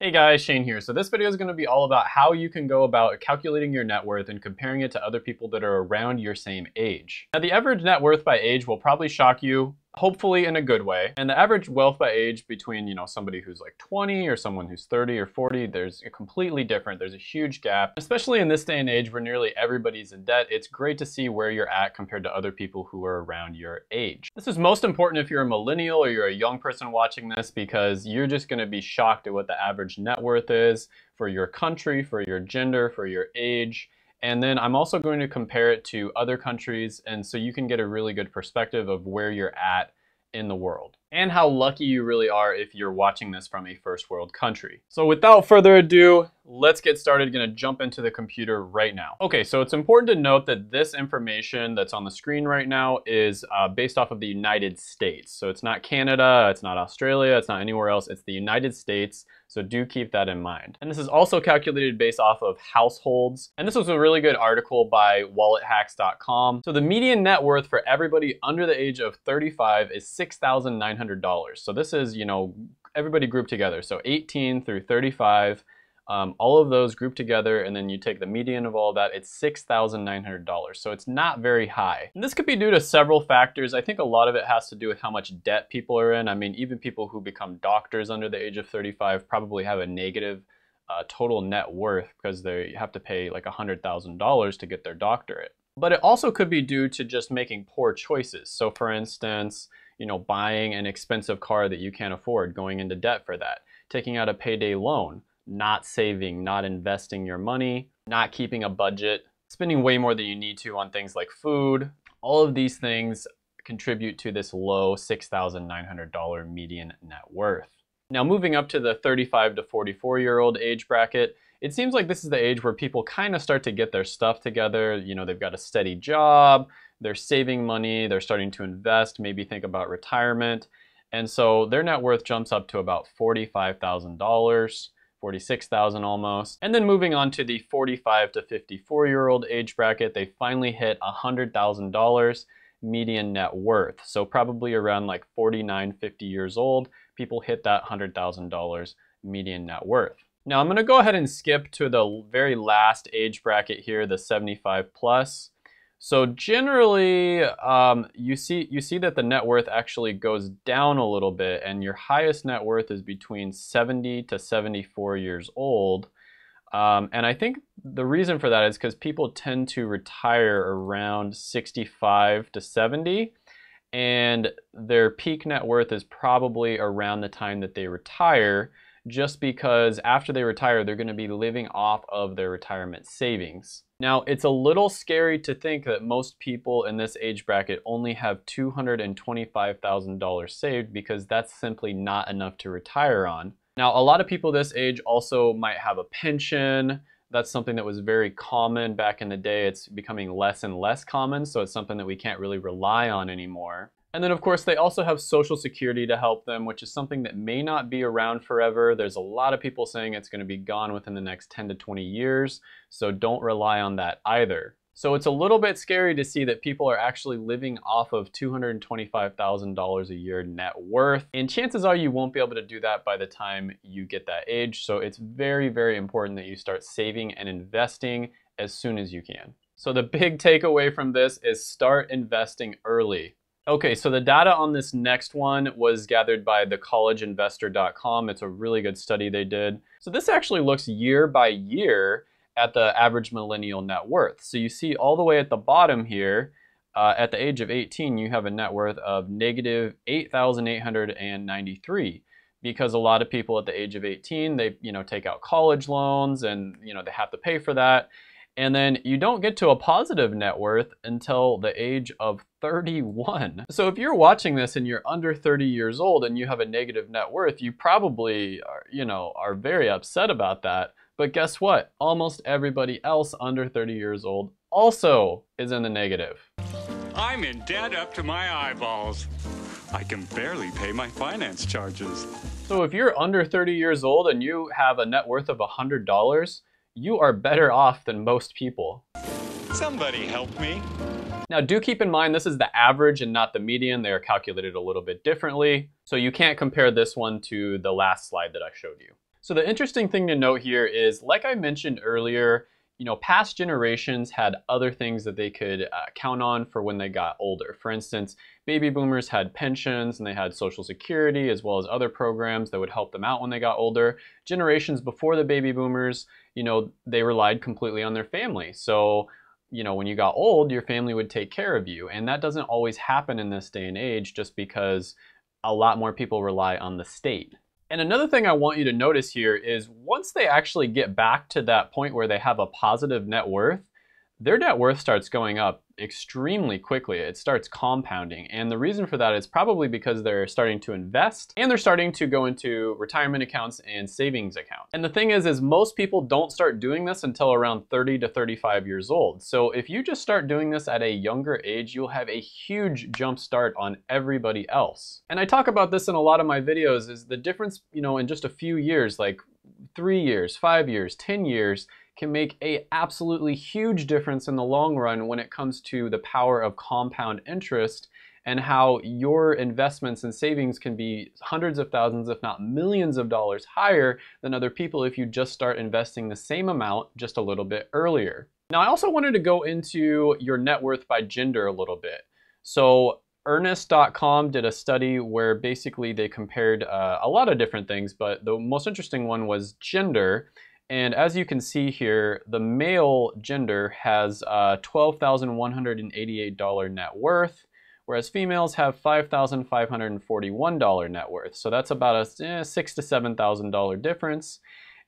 Hey guys, Shane here. So this video is going to be all about how you can go about calculating your net worth and comparing it to other people that are around your same age. Now the average net worth by age will probably shock you, hopefully in a good way. And the average wealth by age between, somebody who's like 20 or someone who's 30 or 40, there's a completely different. There's a huge gap, especially in this day and age where nearly everybody's in debt. It's great to see where you're at compared to other people who are around your age. This is most important if you're a millennial or you're a young person watching this, because you're just going to be shocked at what the average net worth is for your country, for your gender, for your age. And then I'm also going to compare it to other countries, and so you can get a really good perspective of where you're at in the world and how lucky you really are if you're watching this from a first world country. So without further ado, let's get started. Gonna jump into the computer right now. Okay, so it's important to note that this information that's on the screen right now is based off of the United States. So it's not Canada, it's not Australia, it's not anywhere else, it's the United States. So do keep that in mind. And this is also calculated based off of households. And this was a really good article by wallethacks.com. So the median net worth for everybody under the age of 35 is $6,900. So this is, everybody grouped together. So 18 through 35, all of those grouped together, and then you take the median of all that, it's $6,900. So it's not very high. And this could be due to several factors. I think a lot of it has to do with how much debt people are in. I mean, even people who become doctors under the age of 35 probably have a negative total net worth because they have to pay like $100,000 to get their doctorate. But it also could be due to just making poor choices. So for instance, buying an expensive car that you can't afford, going into debt for that, taking out a payday loan, not saving, not investing your money, not keeping a budget, spending way more than you need to on things like food. All of these things contribute to this low $6,900 median net worth. Now moving up to the 35 to 44-year-old age bracket, it seems like this is the age where people kind of start to get their stuff together. They've got a steady job, they're saving money, they're starting to invest, maybe think about retirement. And so their net worth jumps up to about $45,000. $46,000 almost. And then moving on to the 45 to 54-year-old age bracket, they finally hit $100,000 median net worth. So probably around like 49, 50 years old, people hit that $100,000 median net worth. Now I'm going to go ahead and skip to the very last age bracket here, the 75 plus. So generally, you see that the net worth actually goes down a little bit, and your highest net worth is between 70 to 74 years old. And I think the reason for that is because people tend to retire around 65 to 70, and their peak net worth is probably around the time that they retire, just because after they retire, they're going to be living off of their retirement savings. Now, it's a little scary to think that most people in this age bracket only have $225,000 saved, because that's simply not enough to retire on. Now, a lot of people this age also might have a pension. That's something that was very common back in the day. It's becoming less and less common, so it's something that we can't really rely on anymore. And then, of course, they also have Social Security to help them, which is something that may not be around forever. There's a lot of people saying it's going to be gone within the next 10 to 20 years, so don't rely on that either. So it's a little bit scary to see that people are actually living off of $225,000 a year net worth, and chances are you won't be able to do that by the time you get that age. So it's very, very important that you start saving and investing as soon as you can. So the big takeaway from this is start investing early. Okay, so the data on this next one was gathered by the collegeinvestor.com. It's a really good study they did. So this actually looks year by year at the average millennial net worth. So you see all the way at the bottom here, at the age of 18, you have a net worth of negative $8,893, because a lot of people at the age of 18, they take out college loans, and they have to pay for that. And then you don't get to a positive net worth until the age of 31. So if you're watching this and you're under 30 years old and you have a negative net worth, you probably are, are very upset about that. But guess what? Almost everybody else under 30 years old also is in the negative. I'm in debt up to my eyeballs. I can barely pay my finance charges. So if you're under 30 years old and you have a net worth of $100, you are better off than most people. Somebody help me. Now do keep in mind, this is the average and not the median. They are calculated a little bit differently. So you can't compare this one to the last slide that I showed you. So the interesting thing to note here is, like I mentioned earlier, you know, past generations had other things that they could count on for when they got older. For instance, baby boomers had pensions and they had Social Security as well as other programs that would help them out when they got older. Generations before the baby boomers, you know, they relied completely on their family. So, you know, when you got old, your family would take care of you. And that doesn't always happen in this day and age just because a lot more people rely on the state. And another thing I want you to notice here is once they actually get back to that point where they have a positive net worth, their net worth starts going up extremely quickly. It starts compounding. And the reason for that is probably because they're starting to invest and they're starting to go into retirement accounts and savings accounts. And the thing is most people don't start doing this until around 30 to 35 years old. So if you just start doing this at a younger age, you'll have a huge jump start on everybody else. And I talk about this in a lot of my videos, is the difference, you know, in just a few years, like 3 years, 5 years, 10 years, can make a absolutely huge difference in the long run when it comes to the power of compound interest and how your investments and savings can be hundreds of thousands, if not millions of dollars higher than other people if you just start investing the same amount just a little bit earlier. Now, I also wanted to go into your net worth by gender a little bit. So Earnest.com did a study where basically they compared a lot of different things, but the most interesting one was gender. And as you can see here, the male gender has $12,188 net worth, whereas females have $5,541 net worth. So that's about a $6,000 to $7,000 difference.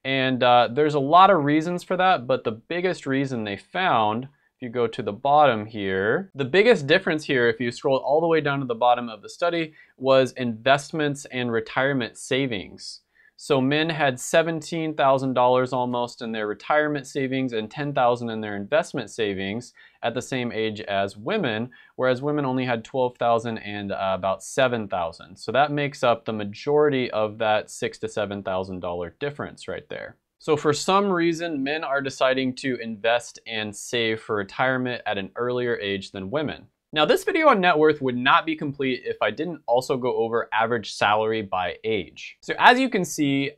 And there's a lot of reasons for that, but the biggest reason they found, if you go to the bottom here, the biggest difference here, if you scroll all the way down to the bottom of the study, was investments and retirement savings. So men had $17,000 almost in their retirement savings and $10,000 in their investment savings at the same age as women, whereas women only had $12,000 and about $7,000. So that makes up the majority of that $6,000 to $7,000 difference right there. So for some reason, men are deciding to invest and save for retirement at an earlier age than women. Now, this video on net worth would not be complete if I didn't also go over average salary by age. So as you can see,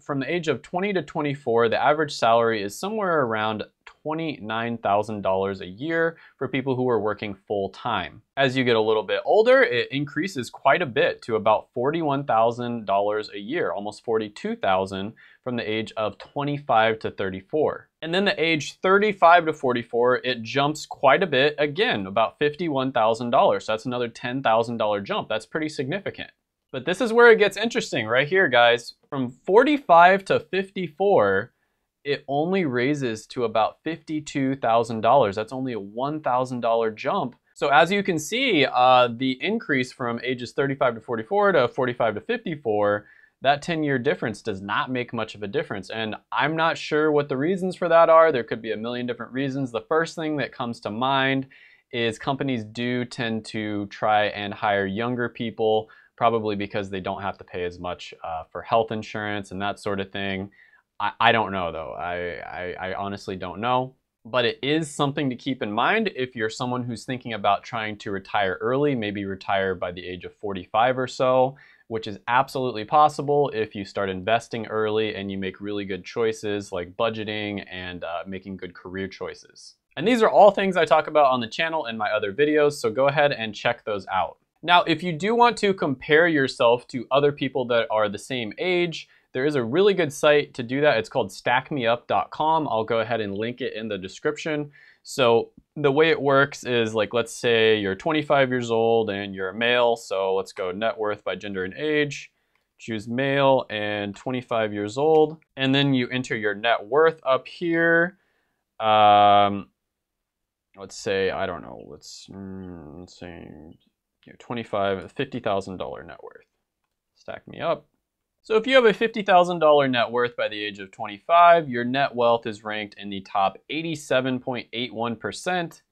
from the age of 20 to 24, the average salary is somewhere around $29,000 a year for people who are working full time. As you get a little bit older, it increases quite a bit to about $41,000 a year, almost $42,000 from the age of 25 to 34. And then the age 35 to 44, it jumps quite a bit again, about $51,000. So that's another $10,000 jump. That's pretty significant. But this is where it gets interesting right here, guys. From 45 to 54, it only raises to about $52,000. That's only a $1,000 jump. So as you can see, the increase from ages 35 to 44 to 45 to 54, that 10-year difference does not make much of a difference. And I'm not sure what the reasons for that are. There could be a million different reasons. The first thing that comes to mind is companies do tend to try and hire younger people, probably because they don't have to pay as much for health insurance and that sort of thing. I don't know though, I honestly don't know, but it is something to keep in mind if you're someone who's thinking about trying to retire early, maybe retire by the age of 45 or so, which is absolutely possible if you start investing early and you make really good choices like budgeting and making good career choices. And these are all things I talk about on the channel and my other videos, so go ahead and check those out. Now, if you do want to compare yourself to other people that are the same age, there is a really good site to do that. It's called stackmeup.com. I'll go ahead and link it in the description. So the way it works is, like, let's say you're 25 years old and you're a male. So let's go net worth by gender and age. Choose male and 25 years old. And then you enter your net worth up here. Let's say, I don't know, let's say, you know, $50,000 net worth. Stack me up. So if you have a $50,000 net worth by the age of 25, your net wealth is ranked in the top 87.81%,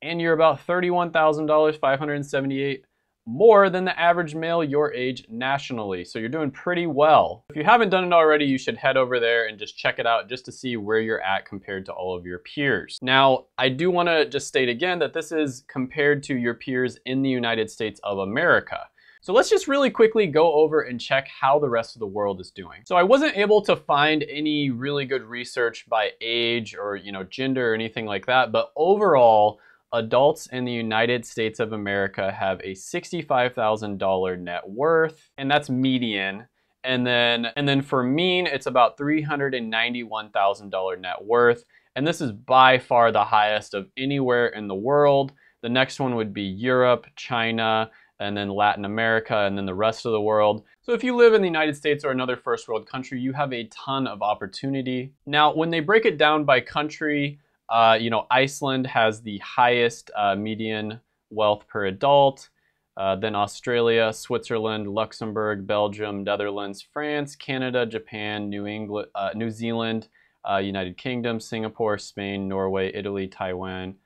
and you're about $31,578 more than the average male your age nationally. So you're doing pretty well. If you haven't done it already, you should head over there and just check it out just to see where you're at compared to all of your peers. Now, I do want to just state again that this is compared to your peers in the United States of America. So let's just really quickly go over and check how the rest of the world is doing. So I wasn't able to find any really good research by age or gender or anything like that, but overall, adults in the United States of America have a $65,000 net worth, and that's median. And then for mean, it's about $391,000 net worth, and this is by far the highest of anywhere in the world. The next one would be Europe, China, and then Latin America, and then the rest of the world. So if you live in the United States or another first world country, you have a ton of opportunity. Now, when they break it down by country, Iceland has the highest median wealth per adult, then Australia, Switzerland, Luxembourg, Belgium, Netherlands, France, Canada, Japan, New Zealand, United Kingdom, Singapore, Spain, Norway, Italy, Taiwan,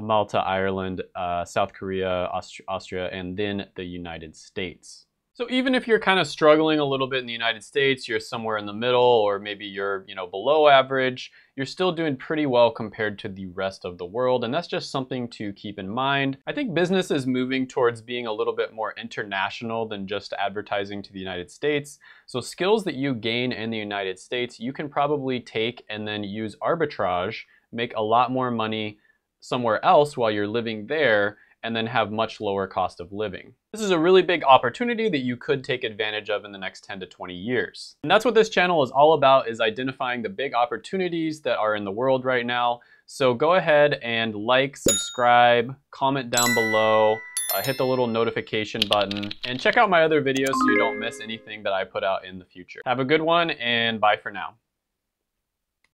Malta, Ireland, South Korea, Austria, and then the United States. So even if you're kind of struggling a little bit in the United States, you're somewhere in the middle, or maybe you're below average, you're still doing pretty well compared to the rest of the world, and that's just something to keep in mind. I think business is moving towards being a little bit more international than just advertising to the United States. So skills that you gain in the United States, you can probably take and then use arbitrage, make a lot more money somewhere else while you're living there, and then have much lower cost of living. This is a really big opportunity that you could take advantage of in the next 10 to 20 years. And that's what this channel is all about, is identifying the big opportunities that are in the world right now. So go ahead and like, subscribe, comment down below, hit the little notification button, and check out my other videos so you don't miss anything that I put out in the future. Have a good one, and bye for now.